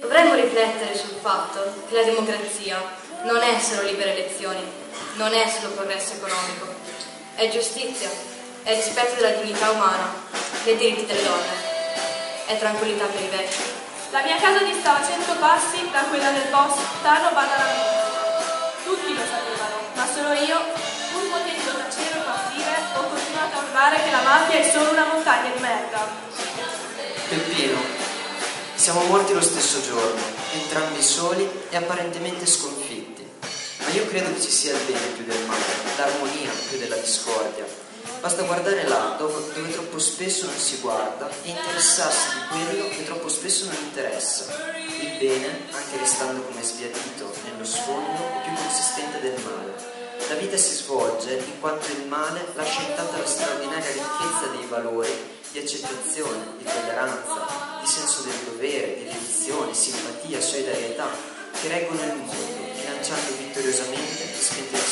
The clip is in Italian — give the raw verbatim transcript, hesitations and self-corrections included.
Dovremmo riflettere sul fatto che la democrazia non è solo libere elezioni, non è solo progresso economico, è giustizia, è rispetto della dignità umana, dei diritti delle donne, è tranquillità per i vecchi. La mia casa distava cento passi da quella del boss Tano Badanamento. Tutti lo sapevano, ma solo io, pur potendo tacere o partire, ho continuato a urlare che la mafia è solo una montagna di merda. Peppino, siamo morti lo stesso giorno, entrambi soli e apparentemente sconfitti. Ma io credo che ci sia il bene più del male, l'armonia più della discordia. Basta guardare là, dove, dove troppo spesso non si guarda, e interessarsi di quello che troppo spesso non interessa. Il bene, anche restando come sbiadito nello sfondo, è più consistente del male. La vita si svolge in quanto il male lascia intatta la straordinaria ricchezza dei valori, di accettazione, di tolleranza, di senso del dovere, di dedizione, simpatia, solidarietà, che reggono il mondo, lanciando vittoriosamente e spente